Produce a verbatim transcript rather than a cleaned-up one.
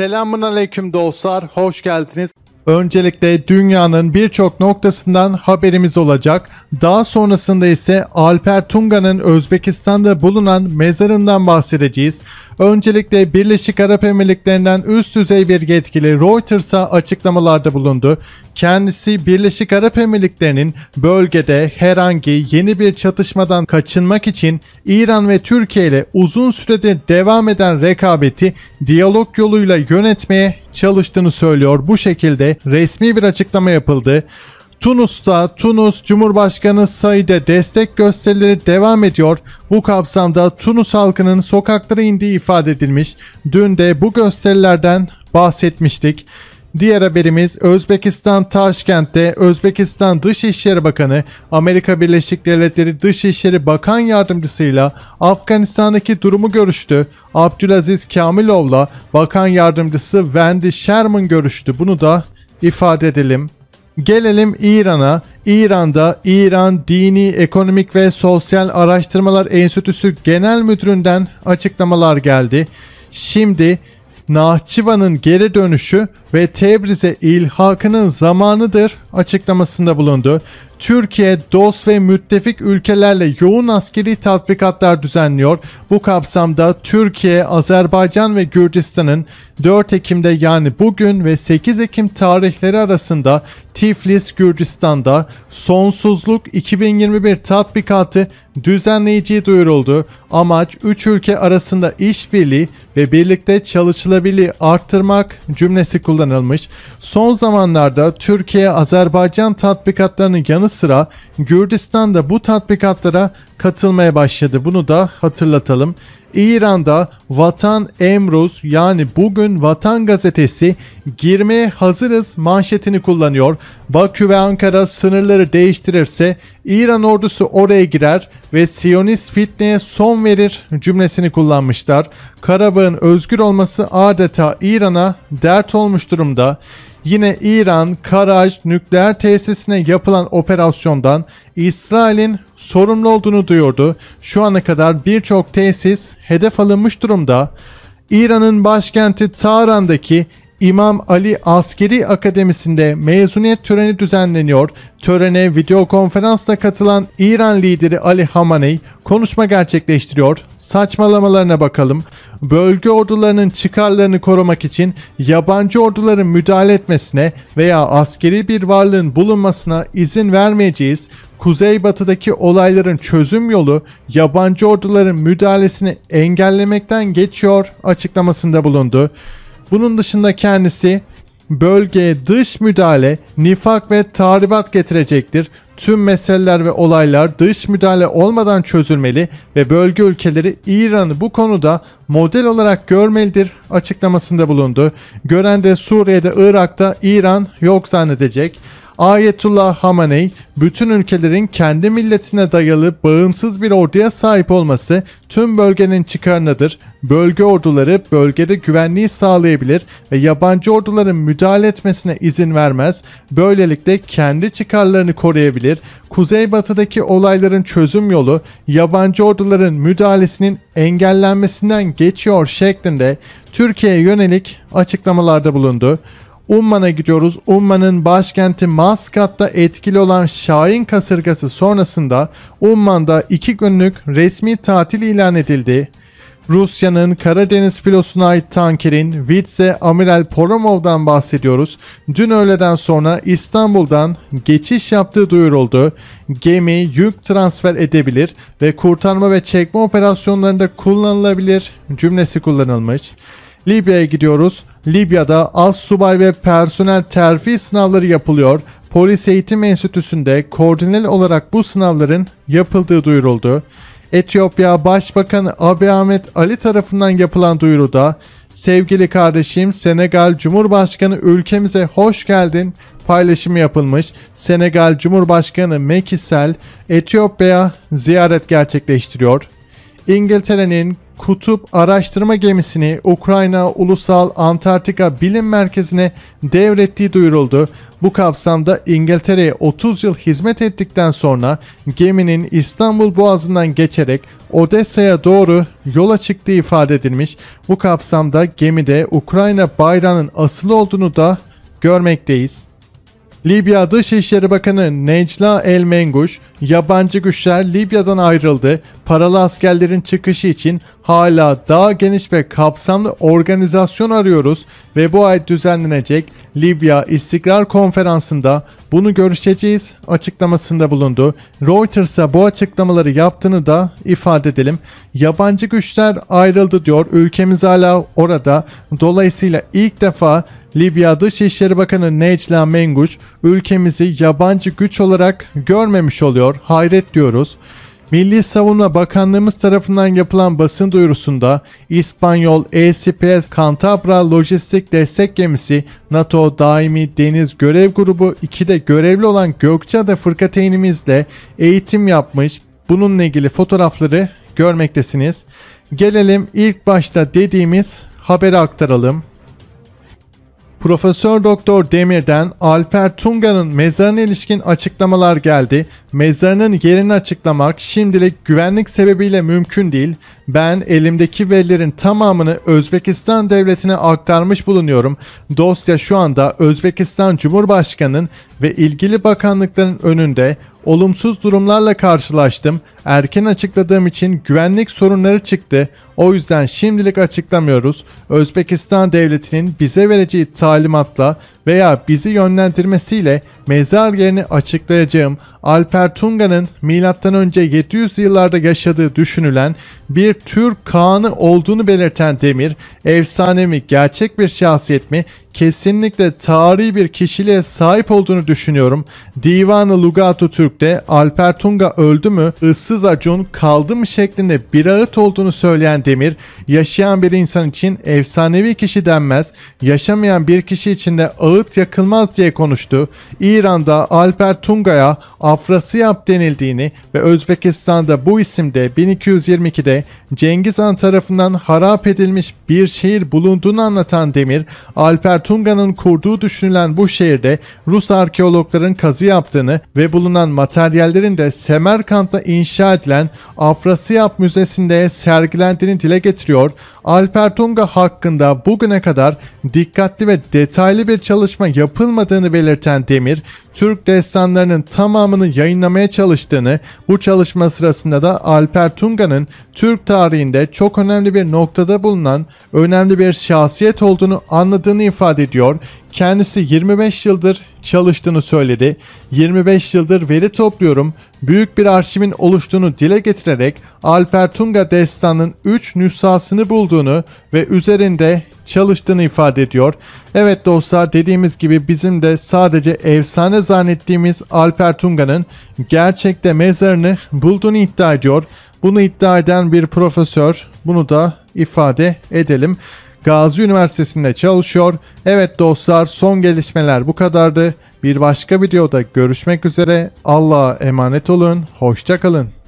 Selamünaleyküm dostlar, hoş geldiniz. Öncelikle dünyanın birçok noktasından haberimiz olacak. Daha sonrasında ise Alper Tunga'nın Özbekistan'da bulunan mezarından bahsedeceğiz. Öncelikle Birleşik Arap Emirlikleri'nden üst düzey bir yetkili Reuters'a açıklamalarda bulundu. Kendisi Birleşik Arap Emirlikleri'nin bölgede herhangi yeni bir çatışmadan kaçınmak için İran ve Türkiye ile uzun süredir devam eden rekabeti diyalog yoluyla yönetmeye çalıştığını söylüyor. Bu şekilde resmi bir açıklama yapıldı. Tunus'ta Tunus Cumhurbaşkanı Said'e destek gösterileri devam ediyor. Bu kapsamda Tunus halkının sokaklara indiği ifade edilmiş. Dün de bu gösterilerden bahsetmiştik. Diğer haberimiz Özbekistan Taşkent'te Özbekistan Dışişleri Bakanı Amerika Birleşik Devletleri Dışişleri Bakan Yardımcısıyla Afganistan'daki durumu görüştü. Abdülaziz Kamilov'la Bakan Yardımcısı Wendy Sherman görüştü. Bunu da ifade edelim. Gelelim İran'a. İran'da İran Dini, Ekonomik ve Sosyal Araştırmalar Enstitüsü Genel Müdüründen açıklamalar geldi. Şimdi Nahçıvan'ın geri dönüşü ve Tebriz'e ilhakının zamanıdır açıklamasında bulundu. Türkiye, dost ve müttefik ülkelerle yoğun askeri tatbikatlar düzenliyor. Bu kapsamda Türkiye, Azerbaycan ve Gürcistan'ın dört Ekim'de yani bugün ve sekiz Ekim tarihleri arasında Tiflis, Gürcistan'da sonsuzluk iki bin yirmi bir tatbikatı düzenleyeceği duyuruldu. Amaç üç ülke arasında işbirliği ve birlikte çalışılabilirliği arttırmak cümlesi kullanılmış. Son zamanlarda Türkiye-Azerbaycan tatbikatlarının yanı sıra Gürcistan da bu tatbikatlara katılmaya başladı. Bunu da hatırlatalım. İran'da Vatan Emruz yani bugün Vatan Gazetesi girmeye hazırız manşetini kullanıyor. Bakü ve Ankara sınırları değiştirirse İran ordusu oraya girer ve Siyonist fitneye son verir cümlesini kullanmışlar. Karabağ'ın özgür olması adeta İran'a dert olmuş durumda. Yine İran, Karaj nükleer tesisine yapılan operasyondan İsrail'in sorumlu olduğunu duyurdu. Şu ana kadar birçok tesis hedef alınmış durumda. İran'ın başkenti Tahran'daki İmam Ali Askeri Akademisi'nde mezuniyet töreni düzenleniyor. Törene video konferansla katılan İran lideri Ali Hamaney konuşma gerçekleştiriyor. Saçmalamalarına bakalım. Bölge ordularının çıkarlarını korumak için yabancı orduların müdahale etmesine veya askeri bir varlığın bulunmasına izin vermeyeceğiz. Kuzeybatı'daki olayların çözüm yolu yabancı orduların müdahalesini engellemekten geçiyor açıklamasında bulundu. Bunun dışında kendisi bölgeye dış müdahale, nifak ve tahribat getirecektir. Tüm meseleler ve olaylar dış müdahale olmadan çözülmeli ve bölge ülkeleri İran'ı bu konuda model olarak görmelidir açıklamasında bulundu. Gören de Suriye'de, Irak'ta İran yok zannedecek. Ayetullah Hamaney, bütün ülkelerin kendi milletine dayalı bağımsız bir orduya sahip olması tüm bölgenin çıkarınadır. Bölge orduları bölgede güvenliği sağlayabilir ve yabancı orduların müdahale etmesine izin vermez. Böylelikle kendi çıkarlarını koruyabilir. Kuzeybatı'daki olayların çözüm yolu yabancı orduların müdahalesinin engellenmesinden geçiyor şeklinde Türkiye'ye yönelik açıklamalarda bulundu. Umman'a gidiyoruz. Umman'ın başkenti Maskat'ta etkili olan Şahin Kasırgası sonrasında Umman'da iki günlük resmi tatil ilan edildi. Rusya'nın Karadeniz filosuna ait tankerin Vitze Amiral Poromov'dan bahsediyoruz. Dün öğleden sonra İstanbul'dan geçiş yaptığı duyuruldu. Gemi yük transfer edebilir ve kurtarma ve çekme operasyonlarında kullanılabilir cümlesi kullanılmış. Libya'ya gidiyoruz. Libya'da astsubay ve personel terfi sınavları yapılıyor. Polis Eğitim Enstitüsü'nde koordineli olarak bu sınavların yapıldığı duyuruldu. Etiyopya Başbakanı Abiy Ahmed Ali tarafından yapılan duyuruda "Sevgili kardeşim Senegal Cumhurbaşkanı ülkemize hoş geldin" paylaşımı yapılmış. Senegal Cumhurbaşkanı Macky Sall Etiyopya'ya ziyaret gerçekleştiriyor. İngiltere'nin Kutup araştırma gemisini Ukrayna Ulusal Antarktika Bilim Merkezi'ne devrettiği duyuruldu. Bu kapsamda İngiltere'ye otuz yıl hizmet ettikten sonra geminin İstanbul Boğazı'ndan geçerek Odessa'ya doğru yola çıktığı ifade edilmiş. Bu kapsamda gemide Ukrayna bayrağının asılı olduğunu da görmekteyiz. Libya Dışişleri Bakanı Necla El Menguş, yabancı güçler Libya'dan ayrıldı, paralı askerlerin çıkışı için hala daha geniş ve kapsamlı organizasyon arıyoruz ve bu ay düzenlenecek Libya İstikrar Konferansı'nda bunu görüşeceğiz açıklamasında bulundu. Reuters'a bu açıklamaları yaptığını da ifade edelim. Yabancı güçler ayrıldı diyor, ülkemiz hala orada. Dolayısıyla ilk defa Libya Dışişleri Bakanı Necla Menguş ülkemizi yabancı güç olarak görmemiş oluyor. Hayret diyoruz. Milli Savunma Bakanlığımız tarafından yapılan basın duyurusunda İspanyol E S P S Cantabra Lojistik Destek Gemisi NATO Daimi Deniz Görev Grubu iki'de görevli olan Gökçeada fırkateynimizle eğitim yapmış. Bununla ilgili fotoğrafları görmektesiniz. Gelelim ilk başta dediğimiz haberi aktaralım. Profesör Doktor Demir'den Alper Tunga'nın mezarına ilişkin açıklamalar geldi. Mezarının yerini açıklamak şimdilik güvenlik sebebiyle mümkün değil. Ben elimdeki verilerin tamamını Özbekistan devletine aktarmış bulunuyorum. Dosya şu anda Özbekistan Cumhurbaşkanı'nın ve ilgili bakanlıkların önünde. Olumsuz durumlarla karşılaştım. Erken açıkladığım için güvenlik sorunları çıktı. O yüzden şimdilik açıklamıyoruz. Özbekistan devletinin bize vereceği talimatla veya bizi yönlendirmesiyle mezar yerini açıklayacağım. Alper Tunga'nın M Ö yedi yüz yıllarda yaşadığı düşünülen bir Türk kağanı olduğunu belirten Demir, efsane mi, gerçek bir şahsiyet mi, kesinlikle tarihi bir kişiliğe sahip olduğunu düşünüyorum. Divan-ı Lugat-ı Türk'te Alper Tunga öldü mü, ıssız acun kaldı mı şeklinde bir ağıt olduğunu söyleyen Demir, yaşayan bir insan için efsanevi kişi denmez, yaşamayan bir kişi için de ağıt yakılmaz diye konuştu. İran'da Alper Tunga'ya Afrasiyab denildiğini ve Özbekistan'da bu isimde bin iki yüz yirmi iki'de Cengiz Han tarafından harap edilmiş bir şehir bulunduğunu anlatan Demir, Alper Tunga'nın kurduğu düşünülen bu şehirde Rus arkeologların kazı yaptığını ve bulunan materyallerin de Semerkand'da inşa edilen Afrasiyab Müzesi'nde sergilendiğini dile getiriyor. Alper Tunga hakkında bugüne kadar dikkatli ve detaylı bir çalışma yapılmadığını belirten Demir, Türk destanlarının tamamını yayınlamaya çalıştığını, bu çalışma sırasında da Alper Tunga'nın Türk tarihinde çok önemli bir noktada bulunan önemli bir şahsiyet olduğunu anladığını ifade ediyor. Kendisi yirmi beş yıldır çalıştığını söyledi. yirmi beş yıldır veri topluyorum, büyük bir arşivin oluştuğunu dile getirerek Alper Tunga destanının üç nüshasını bulduğunu ve üzerinde çalıştığını ifade ediyor. Evet dostlar, dediğimiz gibi bizim de sadece efsane zannettiğimiz Alper Tunga'nın gerçekte mezarını bulduğunu iddia ediyor. Bunu iddia eden bir profesör, bunu da ifade edelim. Gazi Üniversitesi'nde çalışıyor. Evet dostlar, son gelişmeler bu kadardı. Bir başka videoda görüşmek üzere. Allah'a emanet olun. Hoşça kalın.